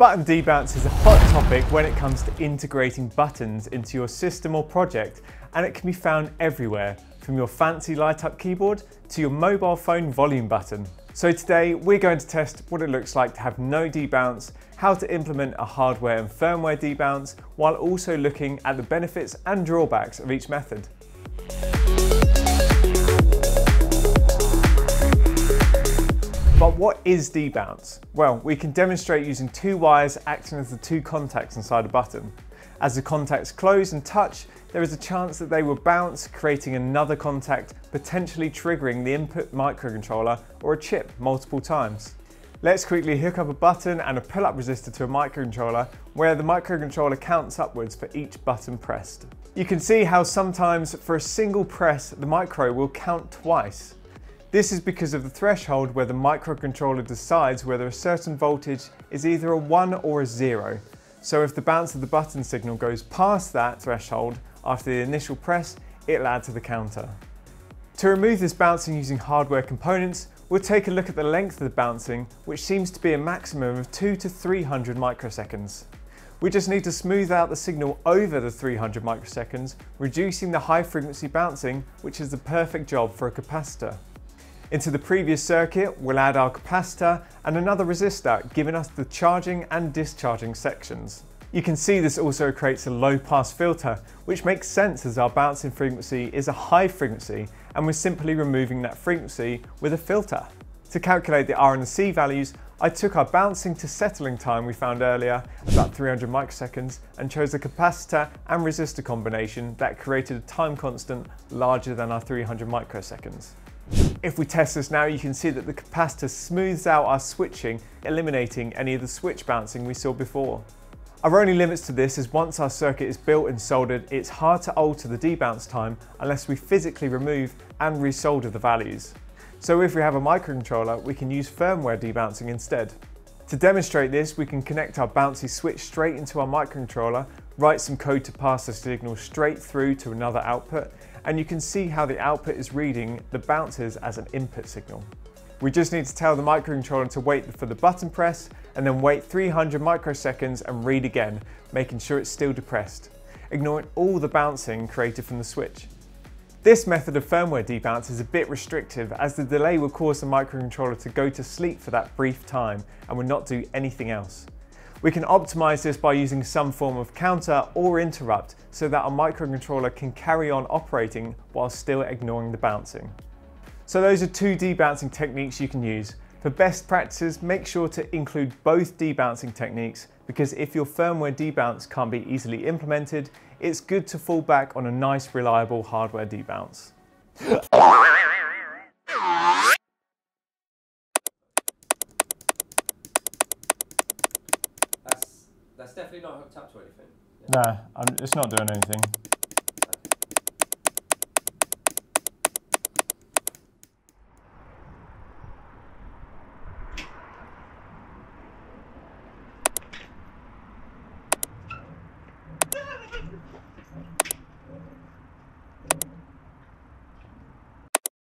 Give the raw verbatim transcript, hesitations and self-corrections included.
Button debounce is a hot topic when it comes to integrating buttons into your system or project, and it can be found everywhere, from your fancy light-up keyboard to your mobile phone volume button. So today we're going to test what it looks like to have no debounce, how to implement a hardware and firmware debounce, while also looking at the benefits and drawbacks of each method. But what is debounce? Well, we can demonstrate using two wires acting as the two contacts inside a button. As the contacts close and touch, there is a chance that they will bounce, creating another contact, potentially triggering the input microcontroller or a chip multiple times. Let's quickly hook up a button and a pull-up resistor to a microcontroller, where the microcontroller counts upwards for each button pressed. You can see how sometimes for a single press, the micro will count twice. This is because of the threshold where the microcontroller decides whether a certain voltage is either a one or a zero. So if the bounce of the button signal goes past that threshold after the initial press, it'll add to the counter. To remove this bouncing using hardware components, we'll take a look at the length of the bouncing, which seems to be a maximum of two to three hundred microseconds. We just need to smooth out the signal over the three hundred microseconds, reducing the high frequency bouncing, which is the perfect job for a capacitor. Into the previous circuit, we'll add our capacitor and another resistor, giving us the charging and discharging sections. You can see this also creates a low pass filter, which makes sense as our bouncing frequency is a high frequency, and we're simply removing that frequency with a filter. To calculate the R and the C values, I took our bouncing to settling time we found earlier, about three hundred microseconds, and chose a capacitor and resistor combination that created a time constant larger than our three hundred microseconds. If we test this now, you can see that the capacitor smooths out our switching, eliminating any of the switch bouncing we saw before. Our only limits to this is once our circuit is built and soldered, it's hard to alter the debounce time unless we physically remove and resolder the values. So if we have a microcontroller, we can use firmware debouncing instead. To demonstrate this, we can connect our bouncy switch straight into our microcontroller, write some code to pass the signal straight through to another output, and you can see how the output is reading the bounces as an input signal. We just need to tell the microcontroller to wait for the button press and then wait three hundred microseconds and read again, making sure it's still depressed, ignoring all the bouncing created from the switch. This method of firmware debounce is a bit restrictive, as the delay will cause the microcontroller to go to sleep for that brief time and will not do anything else. We can optimize this by using some form of counter or interrupt so that our microcontroller can carry on operating while still ignoring the bouncing. So those are two debouncing techniques you can use. For best practices, make sure to include both debouncing techniques, because if your firmware debounce can't be easily implemented, it's good to fall back on a nice, reliable hardware debounce. That's definitely not hooked up to anything. Yeah. No, I'm, it's not doing anything.